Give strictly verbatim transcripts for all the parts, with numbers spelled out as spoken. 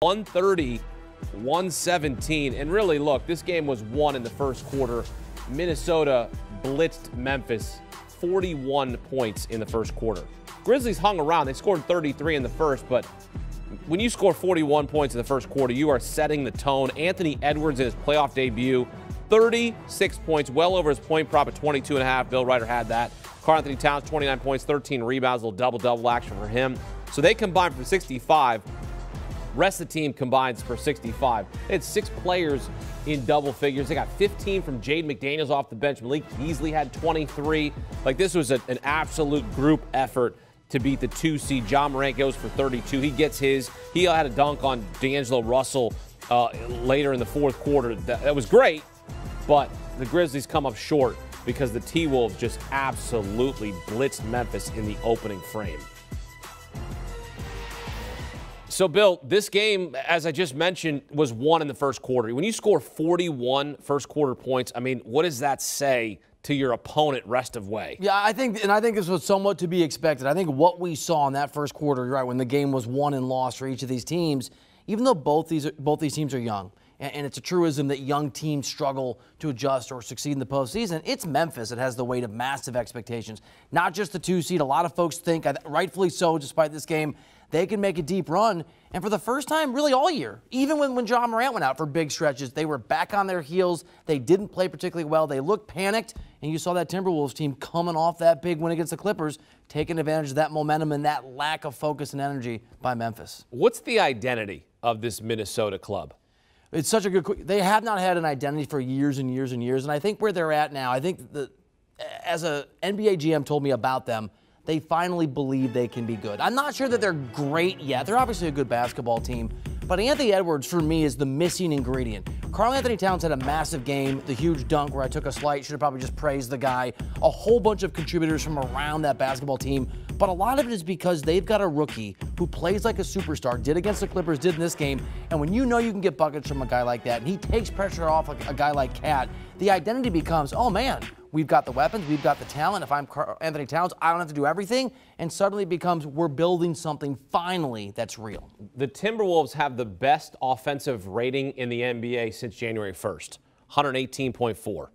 one thirty, one seventeen. And really, look, this game was won in the first quarter. Minnesota blitzed Memphis forty-one points in the first quarter. Grizzlies hung around. They scored thirty-three in the first, but when you score forty-one points in the first quarter, you are setting the tone. Anthony Edwards in his playoff debut, thirty-six points, well over his point prop at twenty-two and a half. Bill Ryder had that. Karl-Anthony Towns, twenty-nine points, thirteen rebounds, a little double-double action for him. So they combined for sixty-five. Rest of the team combines for sixty-five. They had six players in double figures. They got fifteen from Jade McDaniels off the bench. Malik Beasley had twenty-three. Like, this was a, an absolute group effort to beat the two seed. John Morant goes for thirty-two. He gets his. He had a dunk on D'Angelo Russell uh, later in the fourth quarter. That, that was great, but the Grizzlies come up short because the T-Wolves just absolutely blitzed Memphis in the opening frame. So, Bill, this game, as I just mentioned, was won in the first quarter. When you score forty-one first quarter points, I mean, what does that say to your opponent rest of way? Yeah, I think, and I think this was somewhat to be expected. I think what we saw in that first quarter, you're right, when the game was won and lost for each of these teams, even though both these both these teams are young, and it's a truism that young teams struggle to adjust or succeed in the postseason, it's Memphis that has the weight of massive expectations, not just the two seed. A lot of folks think, rightfully so, despite this game, they can make a deep run. And for the first time, really all year, even when, when John Morant went out for big stretches, they were back on their heels. They didn't play particularly well. They looked panicked. And you saw that Timberwolves team coming off that big win against the Clippers, taking advantage of that momentum and that lack of focus and energy by Memphis. What's the identity of this Minnesota club? It's such a good, they have not had an identity for years and years and years. And I think where they're at now, I think the, as a N B A G M told me about them, they finally believe they can be good. I'm not sure that they're great yet. They're obviously a good basketball team, but Anthony Edwards, for me, is the missing ingredient. Karl-Anthony Towns had a massive game, the huge dunk where I took a slight, should have probably just praised the guy, a whole bunch of contributors from around that basketball team, but a lot of it is because they've got a rookie who plays like a superstar, did against the Clippers, did in this game, and when you know you can get buckets from a guy like that, and he takes pressure off a guy like Cat, the identity becomes, oh man, we've got the weapons, we've got the talent. If I'm Anthony Towns, I don't have to do everything. And suddenly it becomes, we're building something finally that's real. The Timberwolves have the best offensive rating in the N B A since January first, one eighteen point four.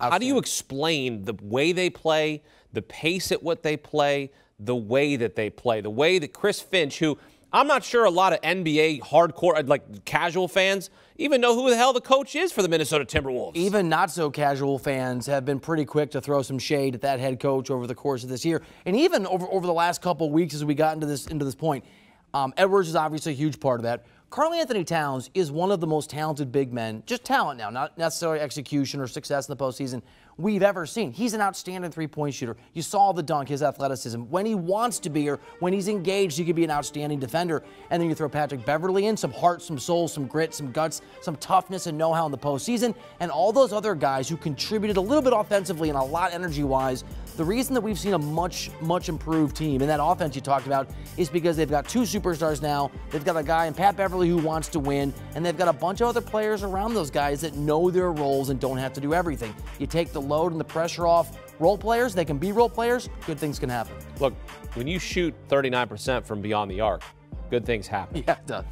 How do you explain the way they play, the pace at what they play, the way that they play, the way that Chris Finch, who I'm not sure a lot of N B A hardcore, like casual fans, even know who the hell the coach is for the Minnesota Timberwolves. Even not so casual fans have been pretty quick to throw some shade at that head coach over the course of this year, and even over over the last couple of weeks as we got into this into this point. Um, Edwards is obviously a huge part of that. Karl-Anthony Towns is one of the most talented big men, just talent now, not necessarily execution or success in the postseason, we've ever seen. He's an outstanding three-point shooter. You saw the dunk, his athleticism. When he wants to be or when he's engaged, he can be an outstanding defender. And then you throw Patrick Beverley in, some heart, some soul, some grit, some guts, some toughness and know-how in the postseason, and all those other guys who contributed a little bit offensively and a lot energy-wise. The reason that we've seen a much, much improved team in that offense you talked about is because they've got two superstars now. They've got a guy in Pat Beverley who wants to win, and they've got a bunch of other players around those guys that know their roles and don't have to do everything. You take the load and the pressure off role players, they can be role players, good things can happen. Look, when you shoot thirty-nine percent from beyond the arc, good things happen. Yeah, it does.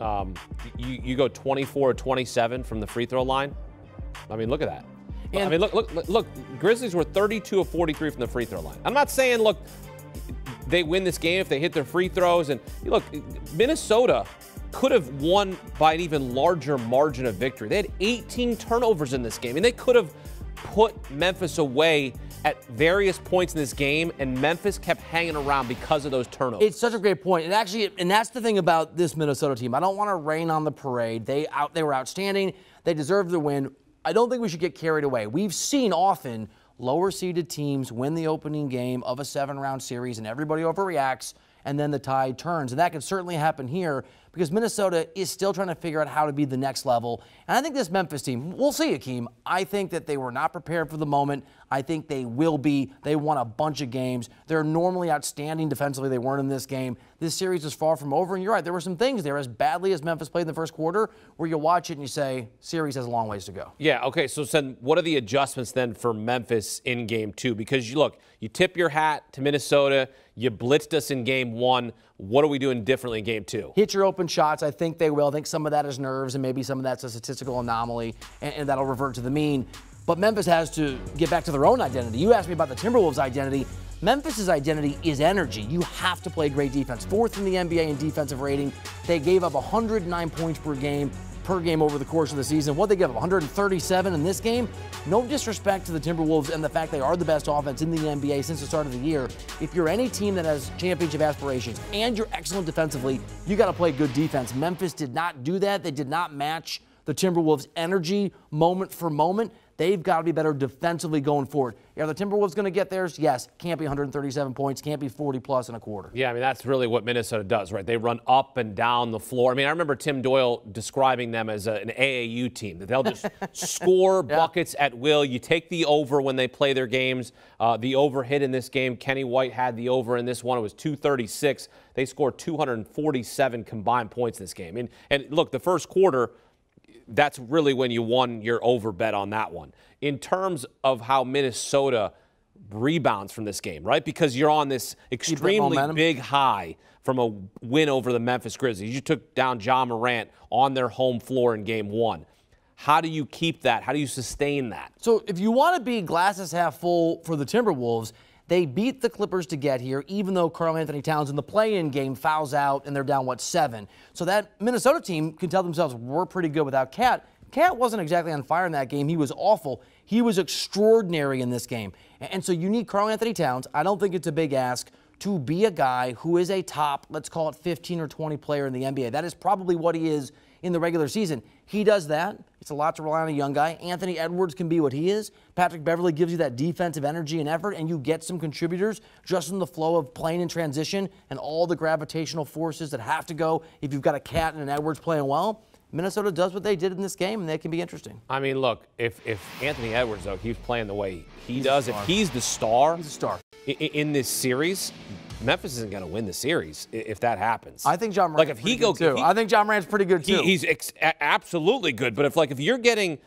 Um, you, you go twenty-four or twenty-seven from the free throw line, I mean, look at that. And I mean, look, look, look, Grizzlies were thirty-two of forty-three from the free throw line. I'm not saying, look, they win this game if they hit their free throws. And look, Minnesota could have won by an even larger margin of victory. They had eighteen turnovers in this game, and they could have put Memphis away at various points in this game, and Memphis kept hanging around because of those turnovers. It's such a great point. And actually, and that's the thing about this Minnesota team. I don't want to rain on the parade. They out, they were outstanding. They deserved the win. I don't think we should get carried away. We've seen often lower-seeded teams win the opening game of a seven-round series, and everybody overreacts, and then the tide turns. And that can certainly happen here because Minnesota is still trying to figure out how to be the next level. And I think this Memphis team, we'll see, Akeem. I think that they were not prepared for the moment. I think they will be. They won a bunch of games. They're normally outstanding defensively. They weren't in this game. This series is far from over, and you're right. There were some things there, as badly as Memphis played in the first quarter, where you watch it and you say, series has a long ways to go. Yeah, okay, so Sen, what are the adjustments then for Memphis in game two? Because, you look, you tip your hat to Minnesota. You blitzed us in game one. What are we doing differently in game two? Hit your open shots. I think they will. I think some of that is nerves, and maybe some of that's a statistical anomaly, and, and that'll revert to the mean. But Memphis has to get back to their own identity. You asked me about the Timberwolves' identity. Memphis's identity is energy. You have to play great defense. Fourth in the N B A in defensive rating. They gave up one hundred nine points per game per game over the course of the season. What they give up, one hundred thirty-seven in this game? No disrespect to the Timberwolves and the fact they are the best offense in the N B A since the start of the year. If you're any team that has championship aspirations and you're excellent defensively, you got to play good defense. Memphis did not do that. They did not match the Timberwolves' energy moment for moment. They've got to be better defensively going forward. Are the Timberwolves going to get theirs? Yes. Can't be one hundred thirty-seven points. Can't be forty plus in a quarter. Yeah, I mean, that's really what Minnesota does, right? They run up and down the floor. I mean, I remember Tim Doyle describing them as a, an A A U team, that they'll just score buckets yeah. at will. You take the over when they play their games. Uh, the over hit in this game. Kenny White had the over in this one. It was two thirty-six. They scored two hundred forty-seven combined points this game. And, and look, the first quarter, that's really when you won your over bet on that one. In terms of how Minnesota rebounds from this game, right? Because you're on this extremely big high from a win over the Memphis Grizzlies. You took down John Morant on their home floor in game one. How do you keep that? How do you sustain that? So if you want to be glasses half full for the Timberwolves, they beat the Clippers to get here, even though Karl-Anthony Towns in the play-in game fouls out and they're down, what, seven? So that Minnesota team can tell themselves, we're pretty good without Cat. Cat wasn't exactly on fire in that game. He was awful. He was extraordinary in this game. And so you need Karl-Anthony Towns. I don't think it's a big ask to be a guy who is a top, let's call it fifteen or twenty player in the N B A. That is probably what he is in the regular season. He does that. It's a lot to rely on a young guy. Anthony Edwards can be what he is. Patrick Beverley gives you that defensive energy and effort, and you get some contributors just in the flow of playing in transition and all the gravitational forces that have to go if you've got a Cat and an Edwards playing well. Minnesota does what they did in this game, and they can be interesting. I mean, look, if, if Anthony Edwards, though, he's playing the way he he's does, if he's the star, he's a star. In, in this series, Memphis isn't going to win the series if that happens. I think John Morant's like if he go, too. He, I think John Morant's pretty good too. He, he's ex absolutely good, but if like if you're getting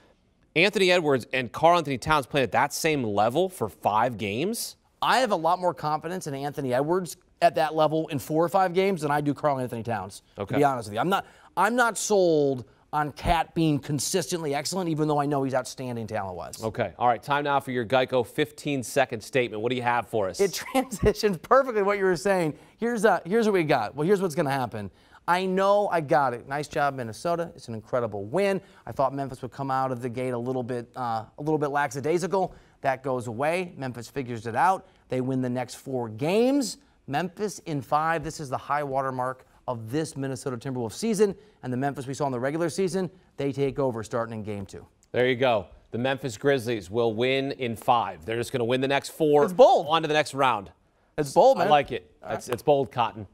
Anthony Edwards and Karl-Anthony Towns playing at that same level for five games, I have a lot more confidence in Anthony Edwards at that level in four or five games than I do Karl-Anthony Towns. Okay. To be honest with you, I'm not. I'm not sold on Cat being consistently excellent, even though I know he's outstanding talent-wise. Okay. All right. Time now for your Geico fifteen second statement. What do you have for us? It transitioned perfectly what you were saying. Here's uh, here's what we got. Well, here's what's going to happen. I know I got it. Nice job, Minnesota. It's an incredible win. I thought Memphis would come out of the gate a little bit uh, a little bit lackadaisical. That goes away. Memphis figures it out. They win the next four games. Memphis in five. This is the high water mark of this Minnesota Timberwolves season, and the Memphis we saw in the regular season, they take over starting in game two. There you go. The Memphis Grizzlies will win in five. They're just going to win the next four. It's bold. On to the next round. It's bold, man. I like it. Right. It's, it's bold, Cotton.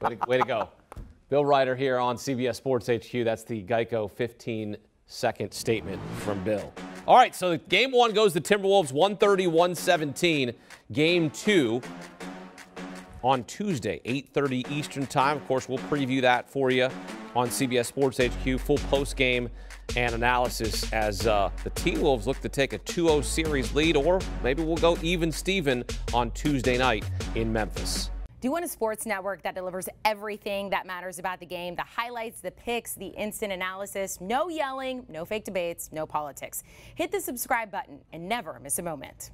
Way to, way to go. Bill Ryder here on C B S Sports H Q. That's the Geico fifteen second statement from Bill. All right, so game one goes to Timberwolves one thirty, one seventeen. Game two on Tuesday, eight thirty Eastern time. Of course, we'll preview that for you on C B S Sports H Q, full post-game and analysis as uh, the T-Wolves look to take a two oh series lead, or maybe we'll go even-steven on Tuesday night in Memphis. Do you want a sports network that delivers everything that matters about the game? The highlights, the picks, the instant analysis, no yelling, no fake debates, no politics. Hit the subscribe button and never miss a moment.